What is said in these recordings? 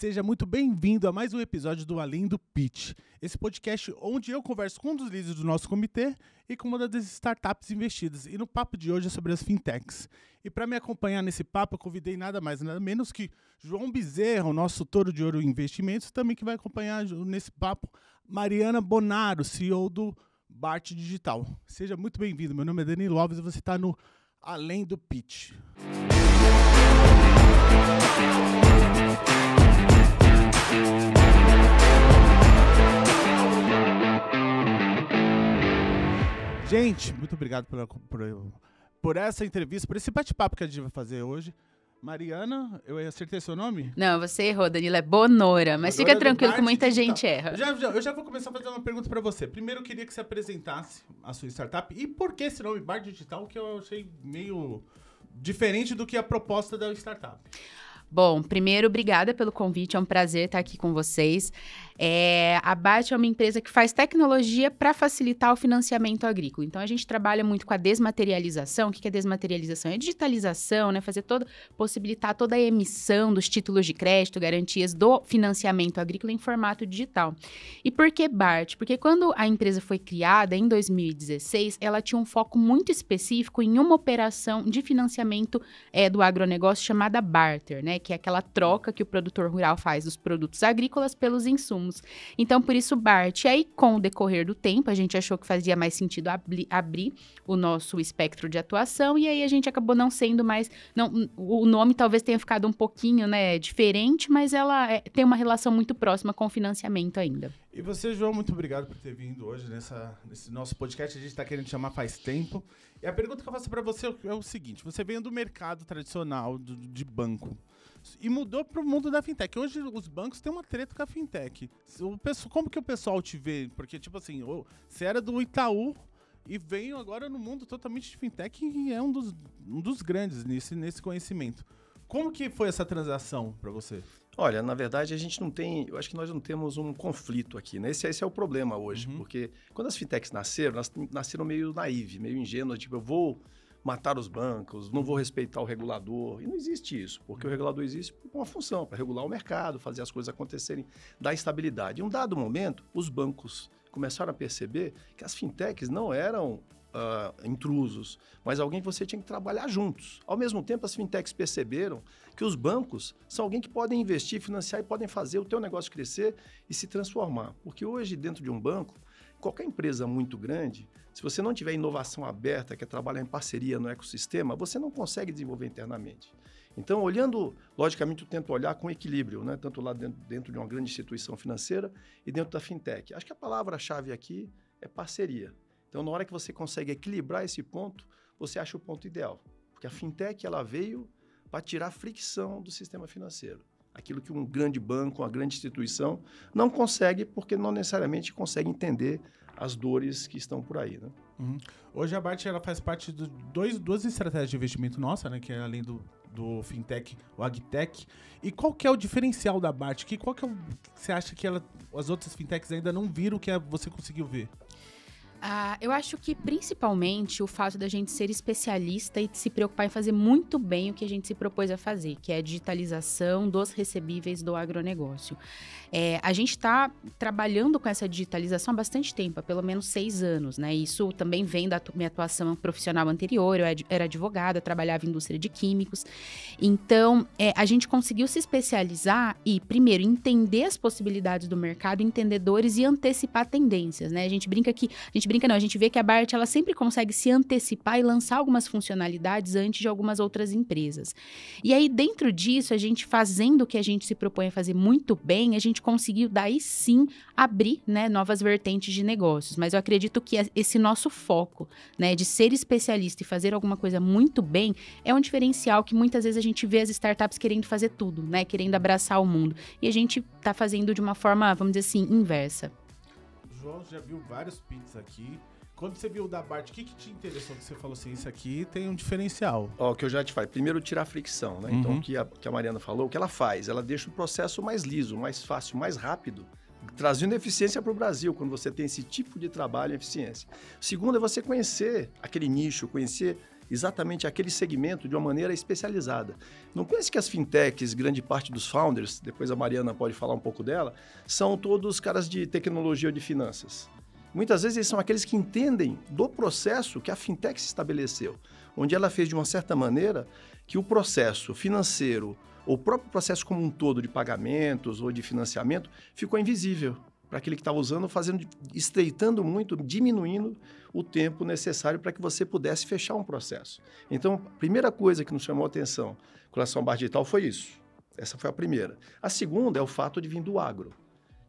Seja muito bem-vindo a mais um episódio do Além do Pitch, esse podcast onde eu converso com um dos líderes do nosso comitê e com uma das startups investidas. E no papo de hoje é sobre as fintechs. E para me acompanhar nesse papo, eu convidei nada mais nada menos que João Bezerra, o nosso touro de ouro em investimentos, também que vai acompanhar nesse papo Mariana Bonora, CEO do Bart Digital. Seja muito bem-vindo. Meu nome é Dani Lopes e você está no Além do Pitch. Gente, muito obrigado por essa entrevista, por esse bate-papo que a gente vai fazer hoje. Mariana, eu acertei seu nome? Não, você errou, Danilo, é Bonora, mas Bonora, fica tranquilo que muita gente erra. Eu já vou começar a fazer uma pergunta para você. Primeiro, eu queria que você apresentasse a sua startup e por que esse nome Bart Digital, que eu achei meio diferente do que a proposta da startup. Bom, primeiro, obrigada pelo convite, é um prazer estar aqui com vocês. A Bart é uma empresa que faz tecnologia para facilitar o financiamento agrícola. Então, a gente trabalha muito com a desmaterialização. O que é desmaterialização? É digitalização, né? Possibilitar toda a emissão dos títulos de crédito, garantias do financiamento agrícola em formato digital. E por que Bart? Porque quando a empresa foi criada, em 2016, ela tinha um foco muito específico em uma operação de financiamento do agronegócio chamada barter, né? Que é aquela troca que o produtor rural faz dos produtos agrícolas pelos insumos. Então, por isso, Bart. E aí, com o decorrer do tempo, a gente achou que fazia mais sentido abrir o nosso espectro de atuação, e aí a gente acabou não sendo mais... Não, o nome talvez tenha ficado um pouquinho, né, diferente, mas ela tem uma relação muito próxima com o financiamento ainda. E você, João, muito obrigado por ter vindo hoje nesse nosso podcast. A gente está querendo chamar faz tempo. E a pergunta que eu faço para você é o seguinte. Você vem do mercado tradicional de banco e mudou para o mundo da fintech. Hoje os bancos têm uma treta com a fintech. Como que o pessoal te vê? Porque, tipo assim, você era do Itaú e veio agora no mundo totalmente de fintech e é um dos grandes nesse conhecimento. Como que foi essa transação para você? Olha, na verdade, eu acho que nós não temos um conflito aqui, né? Esse é o problema hoje, porque quando as fintechs nasceram, elas nasceram meio naíve, meio ingênuas, tipo, eu vou matar os bancos, não vou respeitar o regulador. E não existe isso, porque o regulador existe com uma função, para regular o mercado, fazer as coisas acontecerem, dar estabilidade. Em um dado momento, os bancos começaram a perceber que as fintechs não eram intrusos, mas alguém que você tinha que trabalhar juntos. Ao mesmo tempo, as fintechs perceberam que os bancos são alguém que podem investir, financiar e podem fazer o teu negócio crescer e se transformar. Porque hoje, dentro de um banco, qualquer empresa muito grande, se você não tiver inovação aberta, que é trabalhar em parceria no ecossistema, você não consegue desenvolver internamente. Então, olhando, logicamente, eu tento olhar com equilíbrio, né? Tanto lá dentro de uma grande instituição financeira e dentro da fintech. Acho que a palavra-chave aqui é parceria. Então, na hora que você consegue equilibrar esse ponto, você acha o ponto ideal. Porque a fintech ela veio para tirar a fricção do sistema financeiro. Aquilo que um grande banco, uma grande instituição não consegue, porque não necessariamente consegue entender as dores que estão por aí, né? Hoje a Bart ela faz parte de duas estratégias de investimento nossa, né? Que é além do fintech, o agtech. E qual que é o diferencial da Bart? Você acha que as outras fintechs ainda não viram o que você conseguiu ver? Eu acho que principalmente o fato da gente ser especialista e de se preocupar em fazer muito bem o que a gente se propôs a fazer, que é a digitalização dos recebíveis do agronegócio. A gente está trabalhando com essa digitalização há bastante tempo, há pelo menos 6 anos, né? Isso também vem da minha atuação profissional anterior. Eu era advogada, trabalhava em indústria de químicos. Então, a gente conseguiu se especializar e, primeiro, entender as possibilidades do mercado, entendedores e antecipar tendências, né? A gente vê que a Bart ela sempre consegue se antecipar e lançar algumas funcionalidades antes de algumas outras empresas. E aí, dentro disso, a gente fazendo o que a gente se propõe a fazer muito bem, a gente conseguiu, daí sim, abrir, né, novas vertentes de negócios. Mas eu acredito que esse nosso foco, né, de ser especialista e fazer alguma coisa muito bem é um diferencial que muitas vezes a gente vê as startups querendo fazer tudo, né, querendo abraçar o mundo. E a gente está fazendo de uma forma, vamos dizer assim, inversa. João já viu vários pits aqui. Quando você viu o da Bart, o que te interessou que você falou assim, isso aqui tem um diferencial? O que eu já te falei, primeiro tirar a fricção, né? Então, o que a Mariana falou, o que ela faz? Ela deixa o processo mais liso, mais fácil, mais rápido, trazendo eficiência para o Brasil, quando você tem esse tipo de trabalho e eficiência. Segundo é você conhecer aquele nicho, conhecer exatamente aquele segmento de uma maneira especializada. Não pense que as fintechs, grande parte dos founders, depois a Mariana pode falar um pouco dela, são todos caras de tecnologia ou de finanças. Muitas vezes eles são aqueles que entendem do processo que a fintech se estabeleceu, onde ela fez de uma certa maneira que o processo financeiro, ou o próprio processo como um todo de pagamentos ou de financiamento, ficou invisível para aquele que estava usando, fazendo, estreitando muito, diminuindo o tempo necessário para que você pudesse fechar um processo. Então, a primeira coisa que nos chamou a atenção com relação ao Bart Digital foi isso. Essa foi a primeira. A segunda é o fato de vir do agro.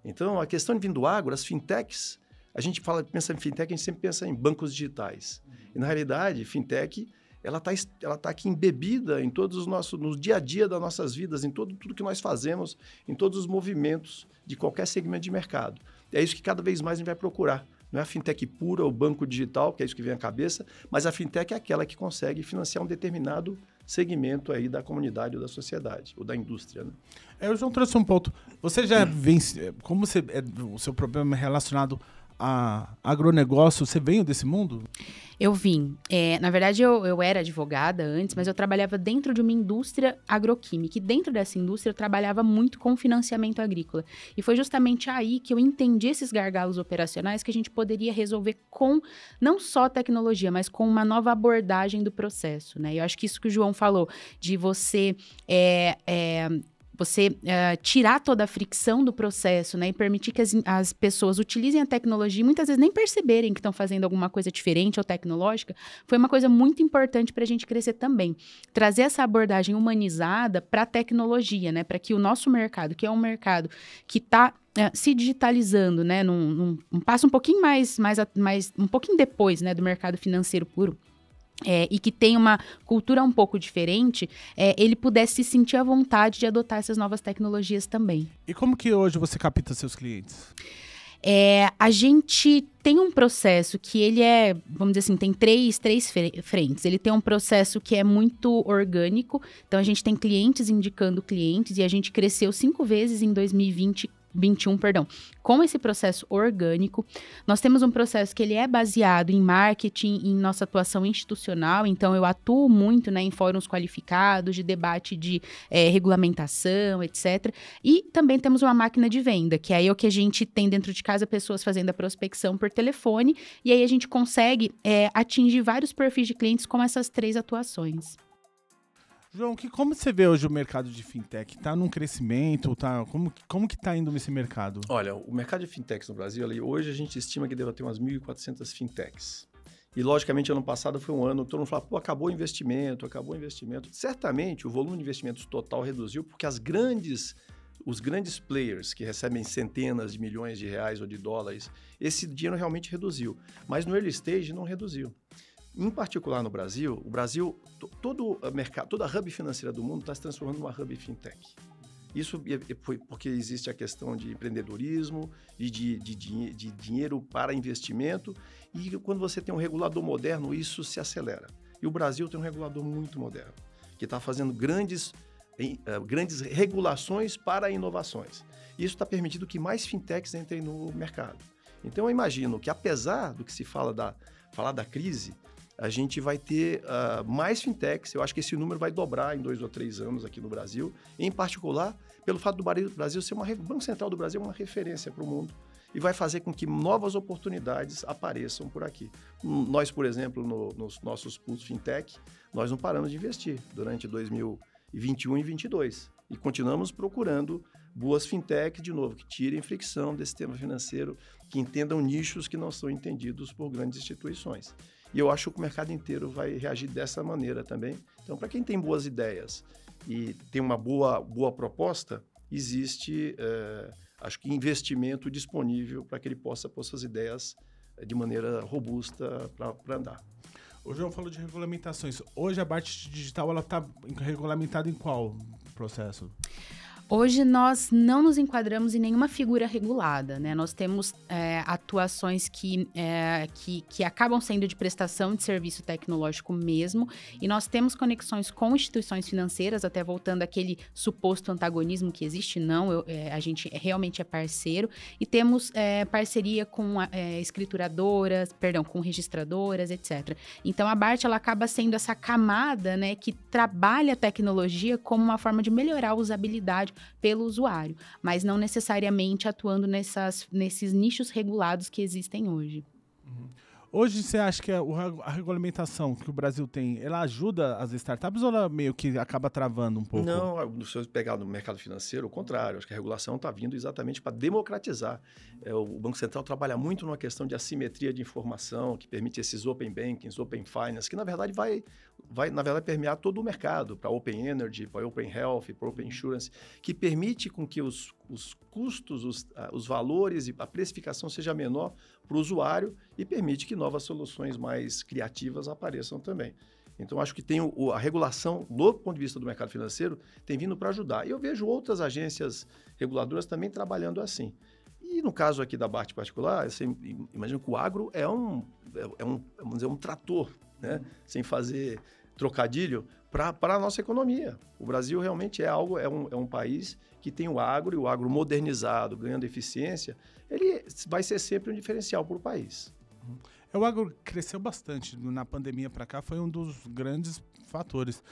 Então, a questão de vir do agro, as fintechs, a gente fala, pensa em fintech, a gente sempre pensa em bancos digitais. E, na realidade, fintech, ela tá aqui embebida em todos os nossos, no dia a dia das nossas vidas, em tudo que nós fazemos, em todos os movimentos de qualquer segmento de mercado. É isso que cada vez mais a gente vai procurar. Não é a fintech pura ou banco digital, que é isso que vem à cabeça, mas a fintech é aquela que consegue financiar um determinado segmento aí da comunidade ou da sociedade, ou da indústria, né? O João trouxe um ponto. Você já vem... Como você, o seu problema é relacionado a agronegócio, você veio desse mundo? Eu vim. Na verdade, eu era advogada antes, mas eu trabalhava dentro de uma indústria agroquímica. E dentro dessa indústria, eu trabalhava muito com financiamento agrícola. E foi justamente aí que eu entendi esses gargalos operacionais que a gente poderia resolver com, não só tecnologia, mas com uma nova abordagem do processo, né? Eu acho que isso que o João falou, de você... tirar toda a fricção do processo, né, e permitir que as pessoas utilizem a tecnologia e muitas vezes nem perceberem que estão fazendo alguma coisa diferente ou tecnológica, foi uma coisa muito importante para a gente crescer também. Trazer essa abordagem humanizada para a tecnologia, né, para que o nosso mercado, que é um mercado que está se digitalizando, né, num passo um pouquinho mais um pouquinho depois, né, do mercado financeiro puro, e que tem uma cultura um pouco diferente, ele pudesse se sentir à vontade de adotar essas novas tecnologias também. E como que hoje você capta seus clientes? A gente tem um processo que ele é, vamos dizer assim, tem três frentes. Ele tem um processo que é muito orgânico, então a gente tem clientes indicando clientes e a gente cresceu 5 vezes em 2021, com esse processo orgânico. Nós temos um processo que ele é baseado em marketing, em nossa atuação institucional, então eu atuo muito, né, em fóruns qualificados, de debate de regulamentação, etc. E também temos uma máquina de venda, que é o que a gente tem dentro de casa, pessoas fazendo a prospecção por telefone, e aí a gente consegue atingir vários perfis de clientes com essas 3 atuações. João, como você vê hoje o mercado de fintech? Está num crescimento? Como que está indo nesse mercado? Olha, o mercado de fintechs no Brasil, hoje a gente estima que deva ter umas 1.400 fintechs. E, logicamente, ano passado foi um ano, todo mundo falava, pô, acabou o investimento. Certamente, o volume de investimentos total reduziu, porque os grandes players que recebem centenas de milhões de reais ou de dólares, esse dinheiro realmente reduziu. Mas no early stage não reduziu. Em particular no Brasil, todo o mercado, toda a hub financeira do mundo está se transformando numa hub fintech. Isso foi porque existe a questão de empreendedorismo e de dinheiro para investimento, e quando você tem um regulador moderno, isso se acelera. E o Brasil tem um regulador muito moderno, que está fazendo grandes regulações para inovações. Isso está permitindo que mais fintechs entrem no mercado. Então, eu imagino que, apesar do que se fala da crise, a gente vai ter mais fintechs. Eu acho que esse número vai dobrar em 2 ou 3 anos aqui no Brasil, em particular pelo fato do Brasil ser o Banco Central do Brasil é uma referência para o mundo e vai fazer com que novas oportunidades apareçam por aqui. Nós, por exemplo, nos nossos pools fintech, nós não paramos de investir durante 2021 e 2022 e continuamos procurando boas fintechs, de novo, que tirem fricção desse tema financeiro, que entendam nichos que não são entendidos por grandes instituições. E eu acho que o mercado inteiro vai reagir dessa maneira também. Então, para quem tem boas ideias e tem uma boa proposta, existe, acho que, investimento disponível para que ele possa pôr suas ideias de maneira robusta para andar. O João falou de regulamentações. Hoje a Bart Digital está regulamentada em qual processo? Hoje nós não nos enquadramos em nenhuma figura regulada, né? Nós temos atuações que acabam sendo de prestação de serviço tecnológico mesmo, e nós temos conexões com instituições financeiras, até voltando àquele suposto antagonismo que existe, não, a gente realmente é parceiro, e temos parceria com escrituradoras, perdão, com registradoras, etc. Então a Bart, ela acaba sendo essa camada, né, que trabalha a tecnologia como uma forma de melhorar a usabilidade pelo usuário, mas não necessariamente atuando nesses nichos regulados que existem hoje. Uhum. Hoje você acha que a regulamentação que o Brasil tem, ela ajuda as startups ou ela meio que acaba travando um pouco? Não, se você pegar no mercado financeiro, o contrário, acho que a regulação está vindo exatamente para democratizar. O Banco Central trabalha muito numa questão de assimetria de informação, que permite esses open bankings, open finance, que na verdade vai permear todo o mercado, para open energy, para open health, para open insurance, que permite com que os custos, os valores e a precificação seja menor para o usuário e permite que novas soluções mais criativas apareçam também. Então, acho que tem a regulação, do ponto de vista do mercado financeiro, tem vindo para ajudar. E eu vejo outras agências reguladoras também trabalhando assim. E no caso aqui da Bart particular, imagino que o agro é um trator, né? Sem fazer trocadilho, para a nossa economia. O Brasil realmente é um país que tem o agro, e o agro modernizado, ganhando eficiência, ele vai ser sempre um diferencial para o país. O agro cresceu bastante na pandemia para cá, foi um dos grandes fatores.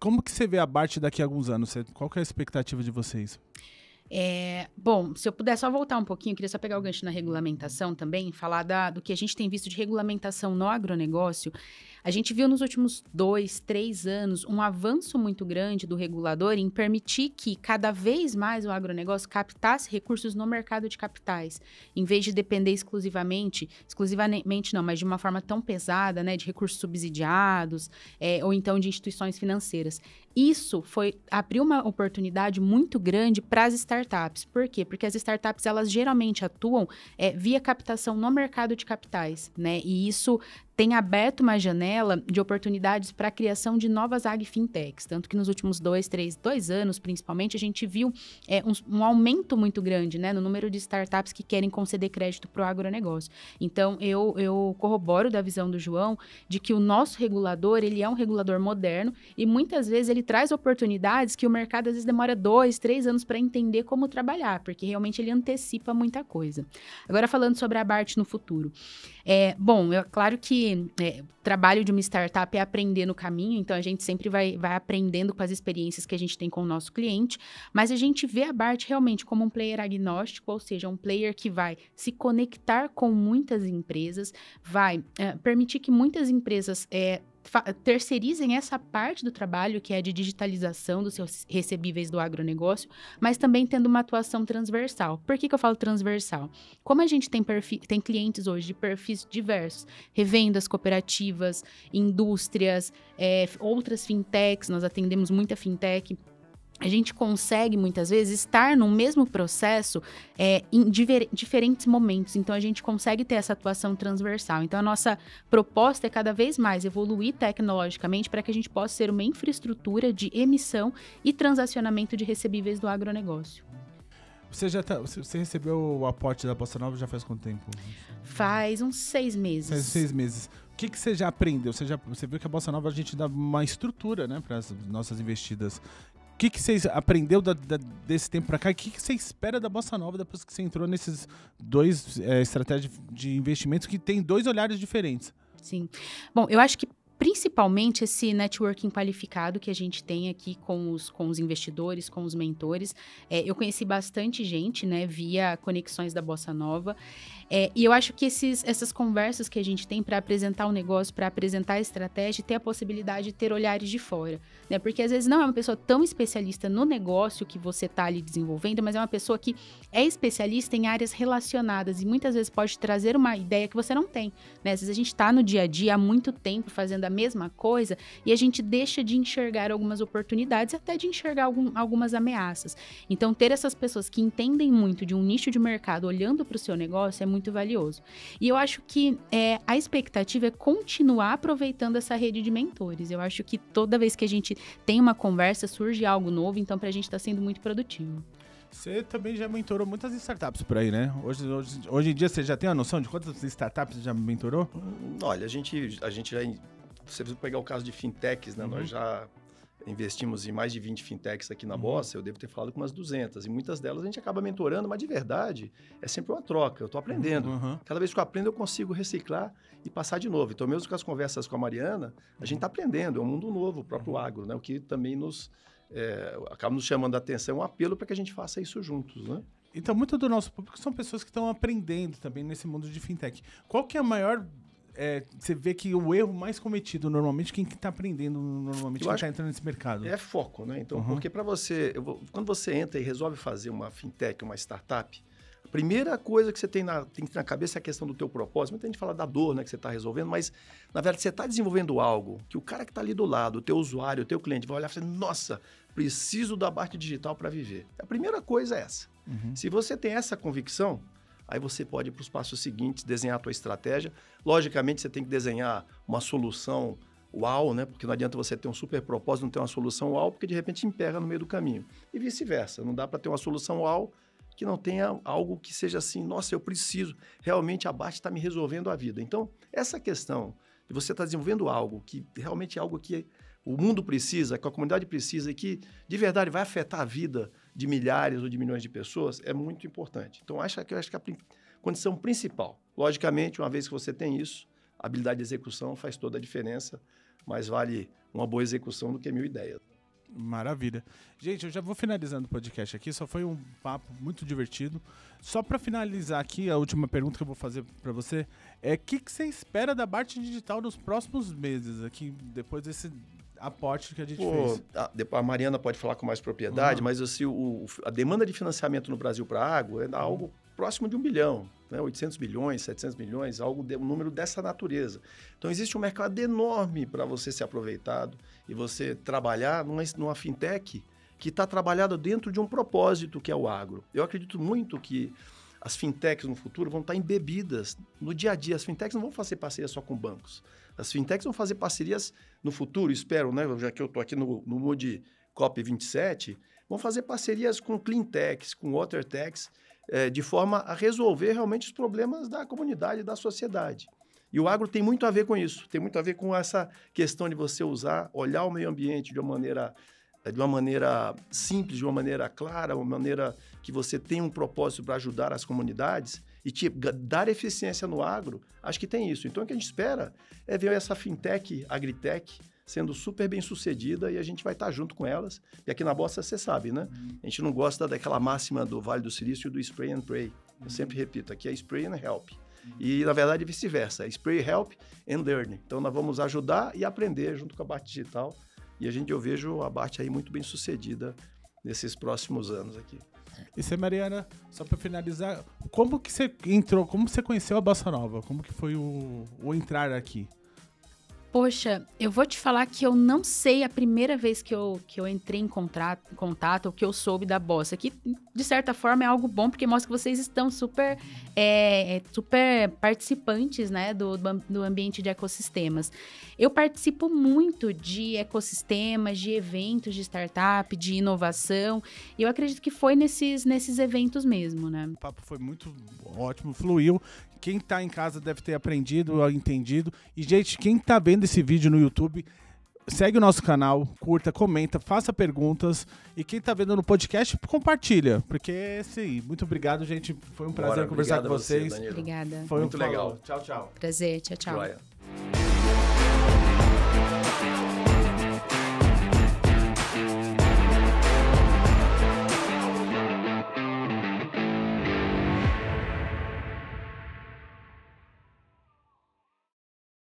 Como que você vê a Bart daqui a alguns anos? Qual que é a expectativa de vocês? Bom, se eu puder só voltar um pouquinho, eu queria só pegar o gancho na regulamentação também, falar do que a gente tem visto de regulamentação no agronegócio. A gente viu nos últimos 2, 3 anos um avanço muito grande do regulador em permitir que cada vez mais o agronegócio captasse recursos no mercado de capitais, em vez de depender exclusivamente não, mas de uma forma tão pesada, né, de recursos subsidiados, ou então de instituições financeiras. Isso abriu uma oportunidade muito grande para as startups. Por quê? Porque as startups, elas geralmente atuam via captação no mercado de capitais, né? E isso tem aberto uma janela de oportunidades para a criação de novas agfintechs, tanto que nos últimos 2 anos, principalmente, a gente viu um aumento muito grande, né, no número de startups que querem conceder crédito para o agronegócio. Então, eu corroboro da visão do João de que o nosso regulador, ele é um regulador moderno e muitas vezes ele traz oportunidades que o mercado às vezes demora 2, 3 anos para entender como trabalhar, porque realmente ele antecipa muita coisa. Agora, falando sobre a Bart no futuro. Bom, é claro que o trabalho de uma startup é aprender no caminho, então a gente sempre vai aprendendo com as experiências que a gente tem com o nosso cliente, mas a gente vê a Bart realmente como um player agnóstico, ou seja, um player que vai se conectar com muitas empresas, vai permitir que muitas empresas terceirizem essa parte do trabalho, que é de digitalização dos seus recebíveis do agronegócio, mas também tendo uma atuação transversal. Por que eu falo transversal? Como a gente tem clientes hoje de perfis diversos, revendas, cooperativas, indústrias, outras fintechs, nós atendemos muita fintech, a gente consegue, muitas vezes, estar no mesmo processo em diferentes momentos. Então, a gente consegue ter essa atuação transversal. Então, a nossa proposta é cada vez mais evoluir tecnologicamente para que a gente possa ser uma infraestrutura de emissão e transacionamento de recebíveis do agronegócio. Você recebeu o aporte da Bossa Nova já faz quanto tempo? Faz uns 6 meses. Faz 6 meses. O que você já aprendeu? Você viu que a Bossa Nova, a gente dá uma estrutura, né, para as nossas investidas. O que vocês aprendeu desse tempo para cá? O que você espera da Bossa Nova depois que você entrou nesses 2 estratégias de investimentos que tem 2 olhares diferentes? Sim. Bom, eu acho que principalmente esse networking qualificado que a gente tem aqui com os investidores, com os mentores. Eu conheci bastante gente, né, via conexões da Bossa Nova. E eu acho que essas conversas que a gente tem para apresentar o negócio, para apresentar a estratégia, ter a possibilidade de ter olhares de fora, né? Porque às vezes não é uma pessoa tão especialista no negócio que você está ali desenvolvendo, mas é uma pessoa que é especialista em áreas relacionadas e muitas vezes pode trazer uma ideia que você não tem, né? Às vezes a gente está no dia a dia há muito tempo fazendo a a mesma coisa e a gente deixa de enxergar algumas oportunidades, até de enxergar algumas ameaças. Então, ter essas pessoas que entendem muito de um nicho de mercado olhando para o seu negócio é muito valioso. E eu acho que a expectativa é continuar aproveitando essa rede de mentores. Eu acho que toda vez que a gente tem uma conversa, surge algo novo, então para a gente está sendo muito produtivo. Você também já mentorou muitas startups por aí, né? Hoje em dia você já tem uma noção de quantas startups você já mentorou? Olha, a gente já... Você precisa pegar o caso de fintechs, né? Uhum. Nós já investimos em mais de 20 fintechs aqui na Bossa, eu devo ter falado com umas 200. E muitas delas a gente acaba mentorando, mas de verdade é sempre uma troca. Eu estou aprendendo. Uhum. Cada vez que eu aprendo, eu consigo reciclar e passar de novo. Então, mesmo com as conversas com a Mariana, a gente está aprendendo. É um mundo novo, o próprio agro, né? O que também acaba nos chamando a atenção, um apelo para que a gente faça isso juntos, né? Então, muito do nosso público são pessoas que estão aprendendo também nesse mundo de fintech. Qual que é a maior... você vê que o erro mais cometido normalmente, quem está aprendendo normalmente, quem está entrando nesse mercado? É foco, né? Então, porque para você... quando você entra e resolve fazer uma fintech, uma startup, a primeira coisa que você tem que ter na cabeça é a questão do teu propósito. Muita gente fala da dor, né, que você está resolvendo, mas, na verdade, você está desenvolvendo algo que o cara que está ali do lado, o teu usuário, o teu cliente, vai olhar e falar, nossa, preciso da Bart Digital para viver. A primeira coisa é essa. Uhum. Se você tem essa convicção, aí você pode ir para os passos seguintes, desenhar a tua estratégia. Logicamente, você tem que desenhar uma solução uau, né? Porque não adianta você ter um super propósito e não ter uma solução uau, porque de repente emperra no meio do caminho. E vice-versa, não dá para ter uma solução uau que não tenha algo que seja assim, nossa, eu preciso, realmente a Bart está me resolvendo a vida. Então, essa questão de você estar desenvolvendo algo que realmente é algo que o mundo precisa, que a comunidade precisa e que de verdade vai afetar a vida de milhares ou de milhões de pessoas, é muito importante. Então, acho que a condição principal, logicamente, uma vez que você tem isso, a habilidade de execução faz toda a diferença, mas vale uma boa execução do que mil ideias. Maravilha. Gente, eu já vou finalizando o podcast aqui, só foi um papo muito divertido. Só para finalizar aqui, a última pergunta que eu vou fazer para você é o que você espera da Bart Digital nos próximos meses, aqui depois desse aporte que a gente fez? A Mariana pode falar com mais propriedade, mas assim, a demanda de financiamento no Brasil para a água é algo próximo de 1 bilhão, né? 800 milhões, 700 milhões, um número dessa natureza. Então, existe um mercado enorme para você ser aproveitado e você trabalhar numa fintech que está trabalhada dentro de um propósito que é o agro. Eu acredito muito que as fintechs no futuro vão estar embebidas no dia a dia. As fintechs não vão fazer parceria só com bancos. As fintechs vão fazer parcerias no futuro, espero, né? Já que eu estou aqui no mundo de COP27, vão fazer parcerias com clean techs, com water techs, de forma a resolver realmente os problemas da comunidade, da sociedade. E o agro tem muito a ver com isso, tem muito a ver com essa questão de você olhar o meio ambiente de uma maneira simples, de uma maneira clara, uma maneira que você tem um propósito para ajudar as comunidades e te dar eficiência no agro, acho que tem isso. Então, o que a gente espera é ver essa fintech, agritech, sendo super bem sucedida e a gente vai estar junto com elas. E aqui na Bossa, você sabe, né? A gente não gosta daquela máxima do Vale do Silício e do spray and pray. Eu sempre repito, aqui é spray and help. E, na verdade, vice-versa. É spray, help and learn. Então, nós vamos ajudar e aprender junto com a Bart Digital. E eu vejo a Bart aí muito bem sucedida nesses próximos anos aqui. E você, Mariana, só para finalizar, como que você entrou, como você conheceu a Bossa Nova? Como que foi o entrar aqui? Poxa, eu vou te falar que eu não sei a primeira vez que eu entrei em contato, ou que eu soube da Bossa, que de certa forma é algo bom, porque mostra que vocês estão super participantes, né, do ambiente de ecossistemas. Eu participo muito de ecossistemas, de eventos de startup, de inovação, e eu acredito que foi nesses eventos mesmo, né? O papo foi muito ótimo, fluiu. Quem está em casa deve ter aprendido ou entendido. E, gente, quem está vendo esse vídeo no YouTube, segue o nosso canal, curta, comenta, faça perguntas. E quem está vendo no podcast, compartilha. Porque é isso aí. Muito obrigado, gente. Foi um prazer conversar com vocês. Obrigada. Foi muito legal. Tchau, tchau. Prazer. Tchau, tchau. Joia.